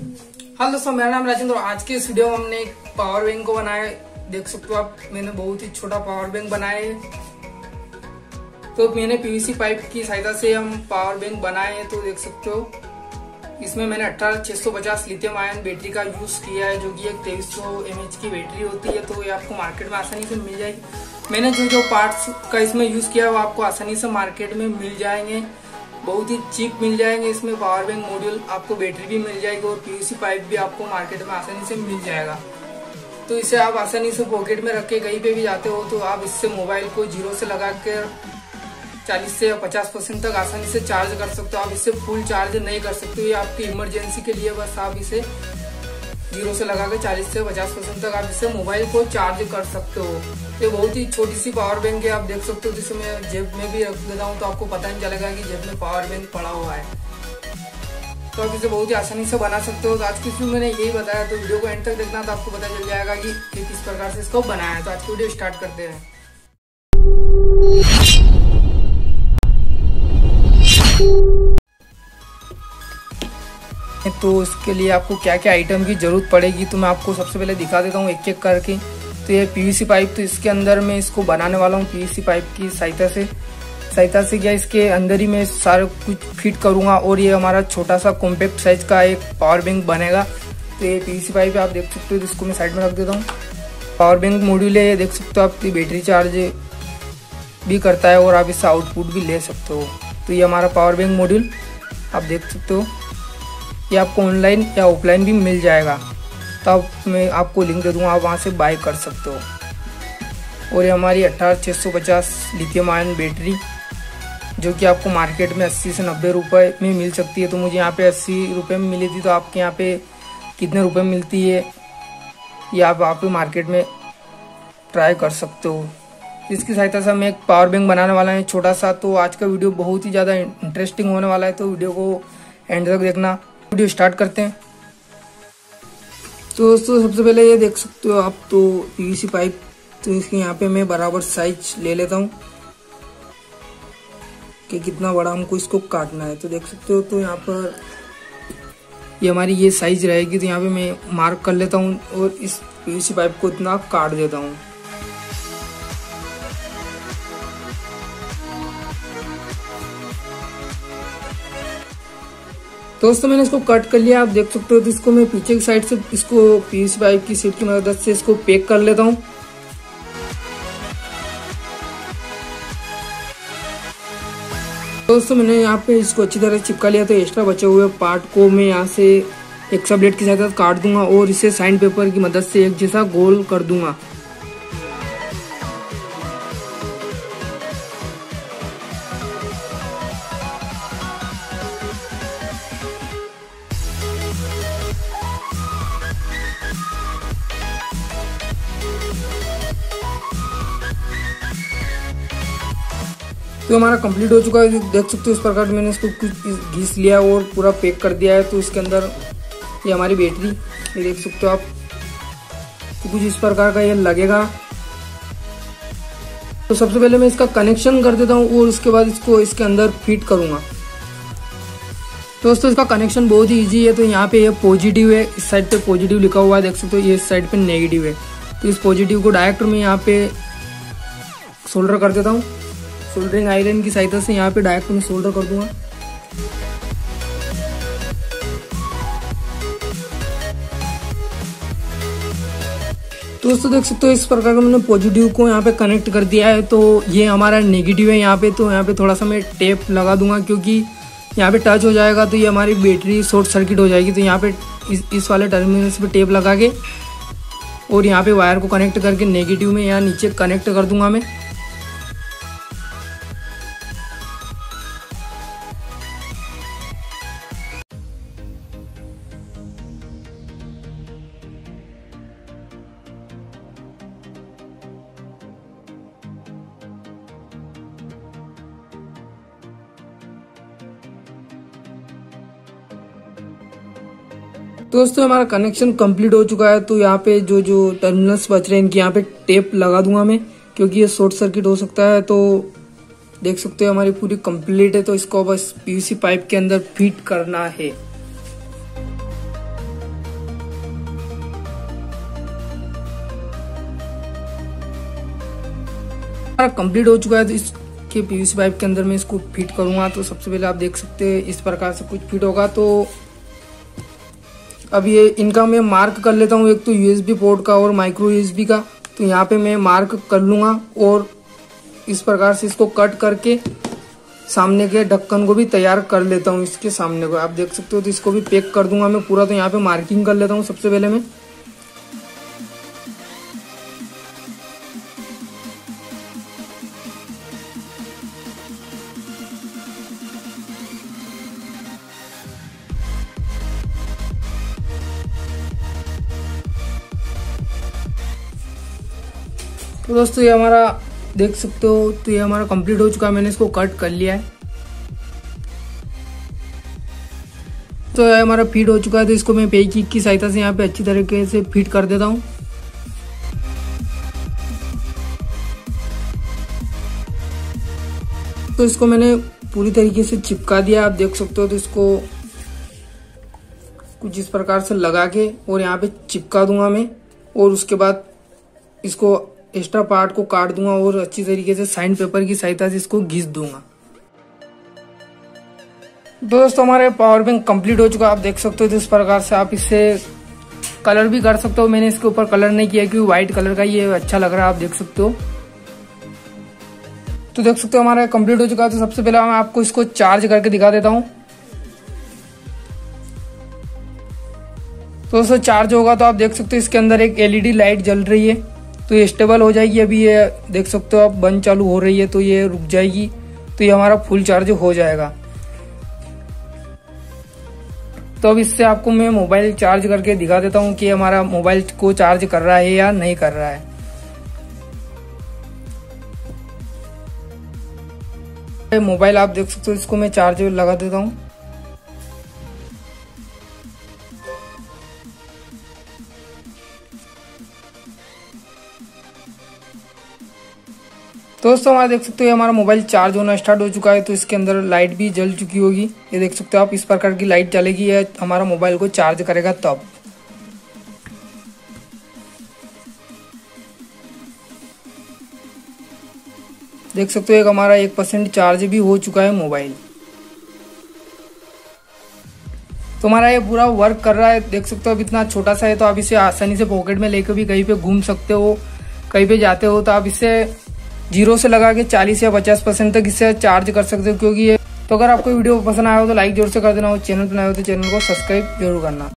Hello दोस्तों, मेरा नाम राजेन्द्र। आज के इस वीडियो में हमने एक पावर बैंक को बनाया। देख सकते हो आप, मैंने बहुत ही छोटा पावर बैंक बनाया। तो मैंने पीवीसी पाइप की सहायता से हम पावर बैंक बनाए। तो देख सकते हो इसमें मैंने 18650 लिथियम आयन बैटरी का यूज किया है, जो कि एक 2300 mAh की बैटरी होती है। तो ये आपको मार्केट में आसानी से मिल जाएगी। मैंने जो पार्ट्स का इसमें यूज किया वो आपको आसानी से मार्केट में मिल जाएंगे, बहुत ही चीप मिल जाएंगे। इसमें पावर बैंक मॉड्यूल, आपको बैटरी भी मिल जाएगी और पीवीसी पाइप भी आपको मार्केट में आसानी से मिल जाएगा। तो इसे आप आसानी से पॉकेट में रख के कहीं पे भी जाते हो तो आप इससे मोबाइल को 0 से लगा कर 40 से 50% तक आसानी से चार्ज कर सकते हो। आप इससे फुल चार्ज नहीं कर सकते, ये आपकी इमरजेंसी के लिए बस आप इसे 0 से लगा कर 40 से 50% तक आप इससे मोबाइल को चार्ज कर सकते हो। ये बहुत ही छोटी सी पावर बैंक है, आप देख सकते हो। जिसे मैं जेब में भी रख देता हूँ तो आपको पता नहीं चलेगा कि जेब में पावर बैंक पड़ा हुआ है। तो आप इसे बहुत ही आसानी से बना सकते हो। तो आज की वीडियो मैंने यही बताया। तो वीडियो को एंड तक देखना तो आपको पता चल जाएगा कि किस प्रकार से इसको बनाया है। तो आज की वीडियो स्टार्ट करते हैं। तो इसके लिए आपको क्या क्या आइटम की ज़रूरत पड़ेगी तो मैं आपको सबसे पहले दिखा देता हूँ एक एक करके। तो ये पीवीसी पाइप, तो इसके अंदर मैं इसको बनाने वाला हूँ पीवीसी पाइप की सहायता से क्या इसके अंदर ही मैं सारा कुछ फिट करूँगा और ये हमारा छोटा सा कॉम्पैक्ट साइज का एक पावर बैंक बनेगा। तो ये पीवीसी पाइप आप देख सकते हो, इसको मैं साइड में रख देता हूँ। पावर बैंक मॉड्यूल है, ये देख सकते हो आप, बैटरी चार्ज भी करता है और आप इससे आउटपुट भी ले सकते हो। तो ये हमारा पावर बैंक मॉड्यूल आप देख सकते हो, ये आपको ऑनलाइन या ऑफलाइन भी मिल जाएगा। तो मैं आपको लिंक दे दूँगा, आप वहाँ से बाय कर सकते हो। और ये हमारी 18650 लिथियम आयन बैटरी, जो कि आपको मार्केट में 80 से 90 रुपये में मिल सकती है। तो मुझे यहाँ पे 80 रुपये में मिली थी, तो आपके यहाँ पे कितने रुपए में मिलती है ये आप मार्केट में ट्राई कर सकते हो। इसकी सहायता से हम एक पावर बैंक बनाने वाला है छोटा सा। तो आज का वीडियो बहुत ही ज़्यादा इंटरेस्टिंग होने वाला है। तो वीडियो को एंड तक देखना, वीडियो स्टार्ट करते हैं। तो दोस्तों, सबसे पहले ये देख सकते हो आप, तो पीवीसी पाइप, तो इसके यहाँ पे मैं बराबर साइज ले लेता हूँ कि कितना बड़ा हमको इसको काटना है। तो देख सकते हो, तो यहाँ पर ये हमारी ये साइज रहेगी। तो यहाँ पे मैं मार्क कर लेता हूँ और इस पीवीसी पाइप को इतना काट देता हूँ। तो दोस्तों, मैंने इसको कट कर लिया, आप देख सकते हो। तो इसको मैं पीछे की साइड से इसको पीवीसी पाइप की सीट की मदद से इसको पैक कर लेता हूँ। तो दोस्तों, मैंने यहाँ पे इसको अच्छी तरह चिपका लिया। तो एक्स्ट्रा बचे हुए पार्ट को मैं यहाँ से एक्स्ट्रा ब्लेड की सहायता से काट दूंगा और इसे साइन पेपर की मदद से एक जैसा गोल कर दूंगा। तो हमारा कंप्लीट हो चुका है, देख सकते हो। इस प्रकार मैंने इसको कुछ घिस लिया और पूरा पैक कर दिया है। तो इसके अंदर ये हमारी बैटरी, ये देख सकते हो आप, तो कुछ इस प्रकार का ये लगेगा। तो सबसे पहले मैं इसका कनेक्शन कर देता हूँ और उसके बाद इसको इसके अंदर फिट करूँगा। तो दोस्तों, इसका कनेक्शन बहुत ही ईजी है। तो यहाँ पे ये पॉजिटिव है, इस साइड पर पॉजिटिव लिखा हुआ है, देख सकते हो। ये इस साइड पर नेगेटिव है। तो इस पॉजिटिव को डायरेक्ट में यहाँ पे सोल्डर कर देता हूँ। सोल्डरिंग आयरन की सहायता से यहाँ पे डायरेक्ट में सोल्डर कर दूंगा। तो दोस्तों, देख सकते हो, इस प्रकार का मैंने पॉजिटिव को यहाँ पे कनेक्ट कर दिया है। तो ये हमारा नेगेटिव है यहाँ पे। तो यहाँ पे थोड़ा सा मैं टेप लगा दूंगा, क्योंकि यहाँ पे टच हो जाएगा तो ये हमारी बैटरी शॉर्ट सर्किट हो जाएगी। तो यहाँ पे इस वाले टर्मिनल्स पे टेप लगा के और यहाँ पे वायर को कनेक्ट करके नेगेटिव में यहाँ नीचे कनेक्ट कर दूंगा मैं। तो दोस्तों, हमारा कनेक्शन कंप्लीट हो चुका है। तो यहाँ पे जो टर्मिनल्स बच रहे हैं इनके यहाँ पे टेप लगा दूंगा मैं, क्योंकि ये शॉर्ट सर्किट हो सकता है। तो देख सकते हो, हमारी पूरी कंप्लीट है। तो इसको बस पीवीसी पाइप के अंदर फिट करना है। हमारा कंप्लीट हो चुका है। तो इसके पीवीसी पाइप के अंदर मैं इसको फिट करूंगा। तो सबसे पहले आप देख सकते हैं इस प्रकार से कुछ फिट होगा। तो अब ये इनका मैं मार्क कर लेता हूँ, एक तो यूएसबी पोर्ट का और माइक्रो यूएसबी का। तो यहाँ पे मैं मार्क कर लूँगा और इस प्रकार से इसको कट करके सामने के ढक्कन को भी तैयार कर लेता हूँ। इसके सामने को आप देख सकते हो। तो इसको भी पैक कर दूंगा मैं पूरा। तो यहाँ पे मार्किंग कर लेता हूँ सबसे पहले मैं। तो दोस्तों ये हमारा देख सकते हो। तो ये हमारा कंप्लीट हो चुका है, मैंने इसको कट कर लिया है। तो ये हमारा फिट हो चुका है। तो इसको मैं पेचीक की सहायता से यहाँ पे अच्छी तरीके से फिट कर देता हूँ। तो इसको मैंने पूरी तरीके से चिपका दिया, आप देख सकते हो। तो इसको कुछ इस प्रकार से लगा के और यहाँ पे चिपका दूंगा मैं, और उसके बाद इसको एक्स्ट्रा पार्ट को काट दूंगा और अच्छी तरीके से साइन पेपर की सहायता से इसको घिस दूंगा। दोस्तों हमारे पावर बैंक कंप्लीट हो चुका, आप देख सकते हो। तो इस प्रकार से आप इससे कलर भी कर सकते हो। मैंने इसके ऊपर कलर नहीं किया क्योंकि व्हाइट कलर का ये अच्छा लग रहा है, आप देख सकते हो। तो देख सकते हो हमारा कंप्लीट हो चुका। तो सबसे पहले मैं आपको इसको चार्ज करके दिखा देता हूँ। तो दोस्तों चार्ज होगा तो आप देख सकते हो इसके अंदर एक एलईडी लाइट जल रही है। तो ये स्टेबल हो जाएगी। अभी ये देख सकते हो आप बंद चालू हो रही है, तो ये रुक जाएगी। तो ये हमारा फुल चार्ज हो जाएगा। तो अब इससे आपको मैं मोबाइल चार्ज करके दिखा देता हूँ कि हमारा मोबाइल को चार्ज कर रहा है या नहीं कर रहा है। ये मोबाइल आप देख सकते हो, इसको मैं चार्ज लगा देता हूँ। दोस्तों हमारा देख सकते हो हमारा मोबाइल चार्ज होना स्टार्ट हो चुका है। तो इसके अंदर लाइट भी जल चुकी होगी, ये देख सकते हो आप। इस प्रकार की लाइट जलेगी, यह हमारा मोबाइल को चार्ज करेगा तब। देख सकते हो एक हमारा 1% चार्ज भी हो चुका है मोबाइल। तो हमारा ये पूरा वर्क कर रहा है, देख सकते हो। अब इतना छोटा सा है तो आप इसे आसानी से पॉकेट में लेकर भी कहीं पे घूम सकते हो। कहीं पे जाते हो तो आप इससे 0 से लगा के 40 या 50% तक इससे चार्ज कर सकते हो क्योंकि ये। तो अगर आपको वीडियो पसंद आया हो तो लाइक जरूर से कर देना, और चैनल पर नए हो तो चैनल को सब्सक्राइब जरूर करना।